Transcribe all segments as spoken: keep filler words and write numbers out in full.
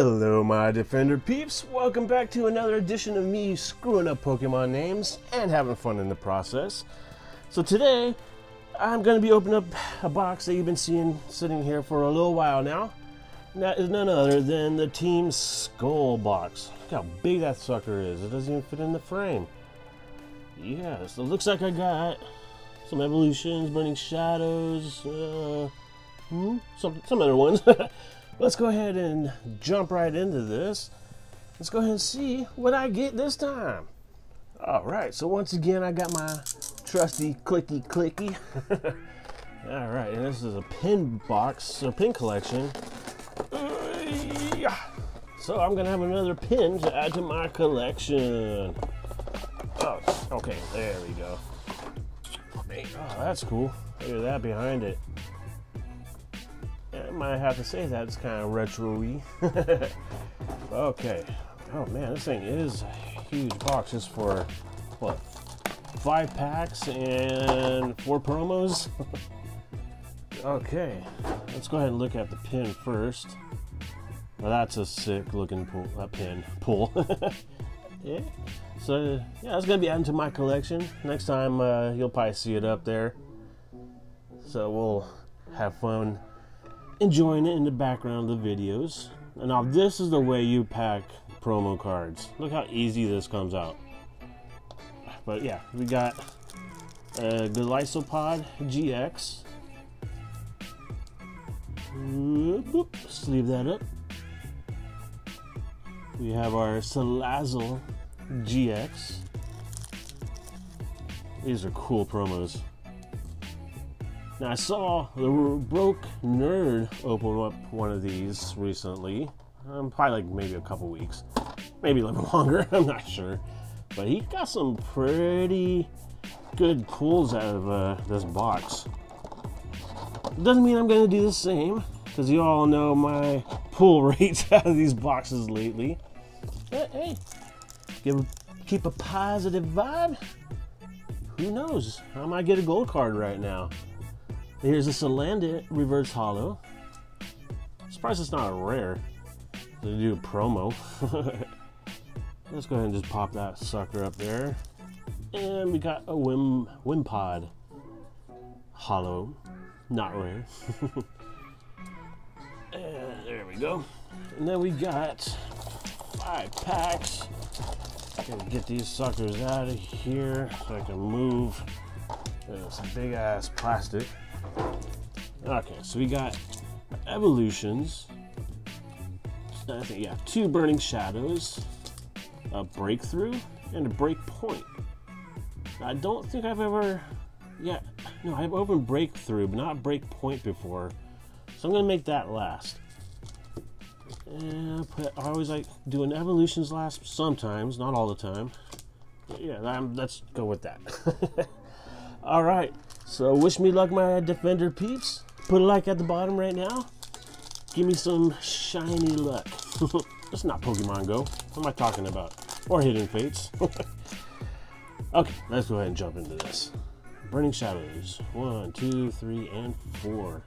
Hello my Defender peeps, welcome back to another edition of me screwing up Pokemon names and having fun in the process. So today, I'm going to be opening up a box that you've been seeing sitting here for a little while now. And that is none other than the Team Skull Box. Look how big that sucker is, it doesn't even fit in the frame. Yeah, so it looks like I got some evolutions, Burning Shadows, uh, hmm, some, some other ones. Let's go ahead and jump right into this. Let's go ahead and see what I get this time. All right, so once again, I got my trusty clicky clicky. All right, and this is a pin box, or pin collection. So I'm gonna have another pin to add to my collection. Oh, okay, there we go. Oh, that's cool, look at that behind it. I might have to say that it's kind of retro-y. Okay. Oh man, this thing is a huge box just for what? Five packs and four promos. Okay. Let's go ahead and look at the pin first. Now that's a sick-looking pull, uh, pin pull. Yeah. So yeah, that's gonna be added to my collection. Next time uh, you'll probably see it up there. So we'll have fun enjoying it in the background of the videos. And now this is the way you pack promo cards. Look how easy this comes out. But yeah, we got uh, Glycopod G X. Boop, boop. Just leave that up. We have our Salazzle G X. These are cool promos. Now I saw the Broke Nerd open up one of these recently. Um, probably like maybe a couple weeks, maybe a little longer, I'm not sure. But he got some pretty good pulls out of uh, this box. Doesn't mean I'm gonna do the same, because you all know my pull rates out of these boxes lately. But hey, give, keep a positive vibe. Who knows, I might get a gold card right now. Here's a Salandit Reverse Hollow. I'm surprised it's not a rare to do a promo. Let's go ahead and just pop that sucker up there. And we got a Wim, Wimpod Hollow. Not rare. And there we go. And then we got five packs. I'm gonna get these suckers out of here so I can move. It's a big ass plastic. Okay, so we got evolutions. I think, yeah, two Burning Shadows, a Breakthrough, and a Breakpoint. I don't think I've ever, yeah, no, I've opened Breakthrough, but not Breakpoint before. So I'm gonna make that last. And put, I always like doing evolutions last sometimes, not all the time. But yeah, I'm, let's go with that. All right, so wish me luck, my Defender peeps. Put a like at the bottom right now. Give me some shiny luck. It's not Pokemon Go. What am I talking about? Or Hidden Fates. Okay, let's go ahead and jump into this. Burning Shadows. One, two, three, and four.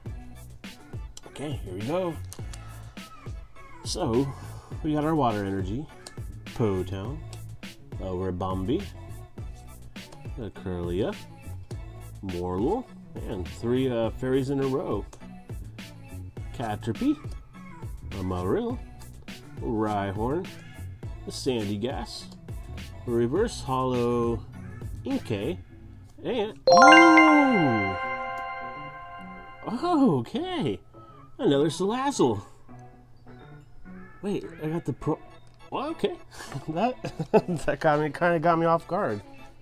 Okay, here we go. So, we got our Water Energy. Po Town. Over Bombi. The Curlia. Morl, and three uh, fairies in a row. Caterpie, a Maril, Rhyhorn, a Sandy Gas, a Reverse Hollow Inkay, and oh, oh, okay, another Salazzle. Wait, I got the pro. Well, okay, that that got me, kind of got me off guard.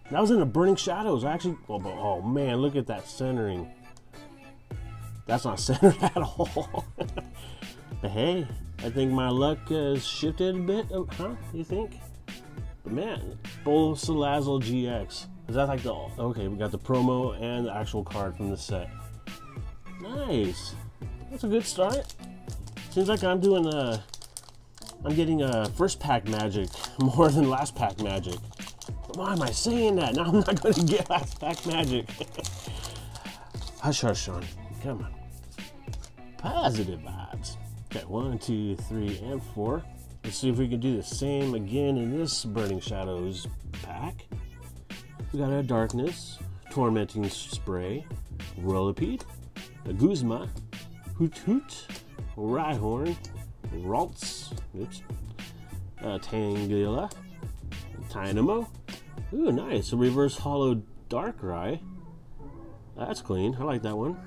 That was in the Burning Shadows. I actually, oh, oh man, look at that centering. That's not centered at all. But hey, I think my luck has shifted a bit, oh, huh? You think? But man, Bulu Salazzle G X. Is that like the, okay, we got the promo and the actual card from the set. Nice. That's a good start. Seems like I'm doing a, I'm getting a first pack magic more than last pack magic. Why am I saying that? Now I'm not going to get last pack magic. Hush, hush, Sean. Come on. Positive vibes. Okay, one, two, three, and four. Let's see if we can do the same again in this Burning Shadows pack. We got a Darkness, Tormenting Spray, Rollipede, a Guzma, Hoot Hoot, Rhyhorn, Raltz, oops, uh, Tangula, Tynamo. Ooh, nice, a Reverse Hollow Darkrai. That's clean, I like that one.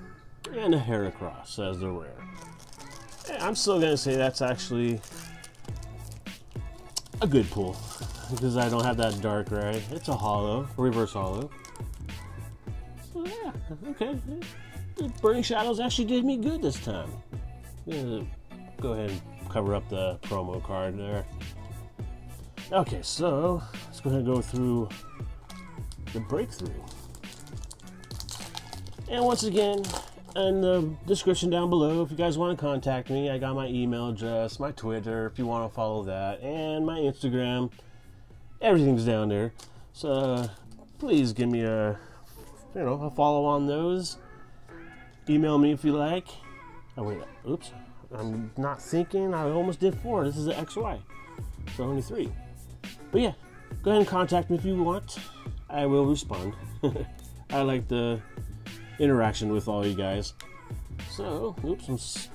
And a Heracross as the rare. I'm still gonna say that's actually a good pull because I don't have that Darkrai. It's a hollow, a reverse hollow. So yeah, okay. The Burning Shadows actually did me good this time. Go ahead and cover up the promo card there. Okay, so let's go ahead and go through the breakthrough. And once again, in the description down below, if you guys want to contact me, I got my email address, my Twitter, if you want to follow that, and my Instagram. Everything's down there. So uh, please give me a, you know, a follow on those. Email me if you like. Oh wait, oops, I'm not thinking. I almost did four. This is the X Y, so only three. But yeah, go ahead and contact me if you want. I will respond. I like the interaction with all you guys. So, oops, I'm s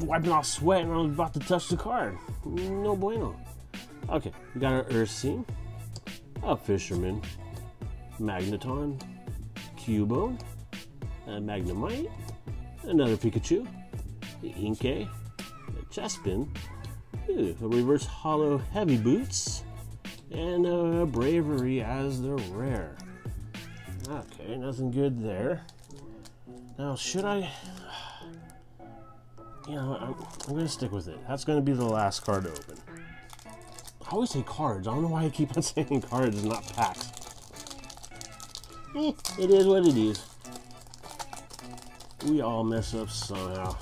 wiping off sweat and I'm about to touch the card. No bueno. Okay, we got our Ursine, a Fisherman, Magneton, Cubone, a Magnemite, another Pikachu, the Inkay, a Chespin, ooh, a Reverse Hollow Heavy Boots, and a Bravery as the rare. Okay, nothing good there. Now, should I? You know, I'm, I'm going to stick with it. That's going to be the last card to open. I always say cards. I don't know why I keep on saying cards and not packs. Eh, it is what it is. We all mess up somehow.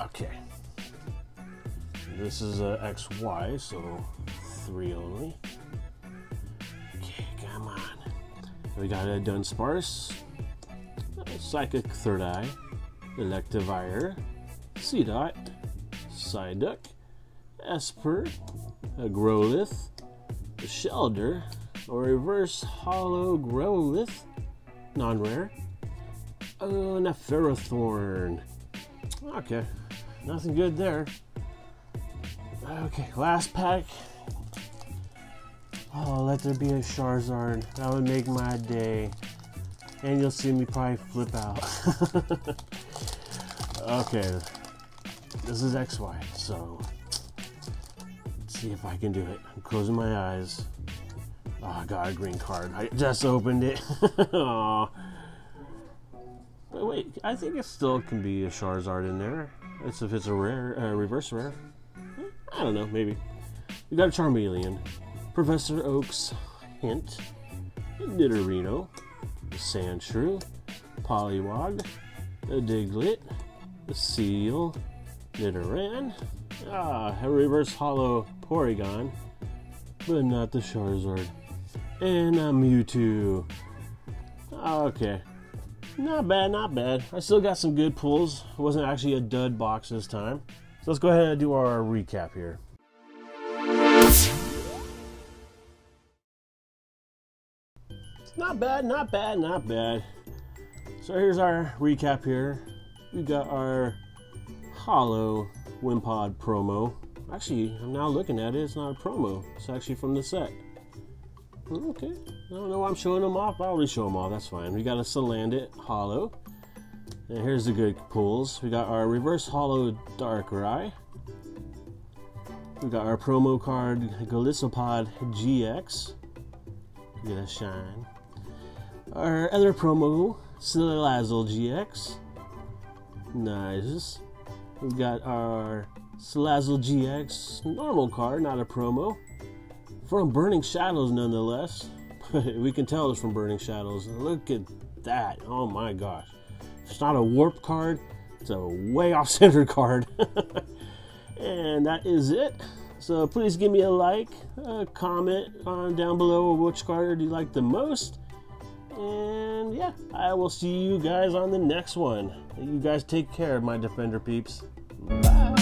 Okay. This is a X Y, so three only. Okay, come on. We got a Dunsparce, Psychic Third Eye, Electivire, Seedot, Psyduck, Esper, a Growlithe, a Shellder, a Reverse Hollow Growlithe, non-rare, and a Ferrothorn. Okay, nothing good there. Okay, last pack. Oh, let there be a Charizard. That would make my day. And you'll see me probably flip out. Okay. This is X Y, so let's see if I can do it. I'm closing my eyes. Oh, I got a green card. I just opened it. Aww. But wait, I think it still can be a Charizard in there. It's if it's a rare, uh, reverse rare. I don't know, maybe. We got a Charmeleon. Professor Oak's Hint, Nidorino, Sandshrew, Poliwag, a Diglett, a Seal, Nidoran, ah, a Reverse Hollow Porygon, but not the Charizard, and a Mewtwo. Okay, not bad, not bad. I still got some good pulls. It wasn't actually a dud box this time. So let's go ahead and do our recap here. Not bad, not bad, not bad. So here's our recap here. We got our Hollow Wimpod promo. Actually, I'm now looking at it, it's not a promo. It's actually from the set. Okay, I don't know why I'm showing them off. I already show them all, that's fine. We got a Salandit Hollow. And here's the good pulls. We got our Reverse Hollow Darkrai. We got our promo card, Glycopod G X. Get a shine. Our other promo, Salazzle G X. Nice. We've got our Salazzle G X normal card, not a promo. From Burning Shadows, nonetheless. We can tell it's from Burning Shadows. Look at that. Oh my gosh. It's not a warp card, it's a way off center card. And that is it. So please give me a like, a comment on down below which card do you like the most. And yeah, I will see you guys on the next one. You guys take care, my Defender peeps. Bye.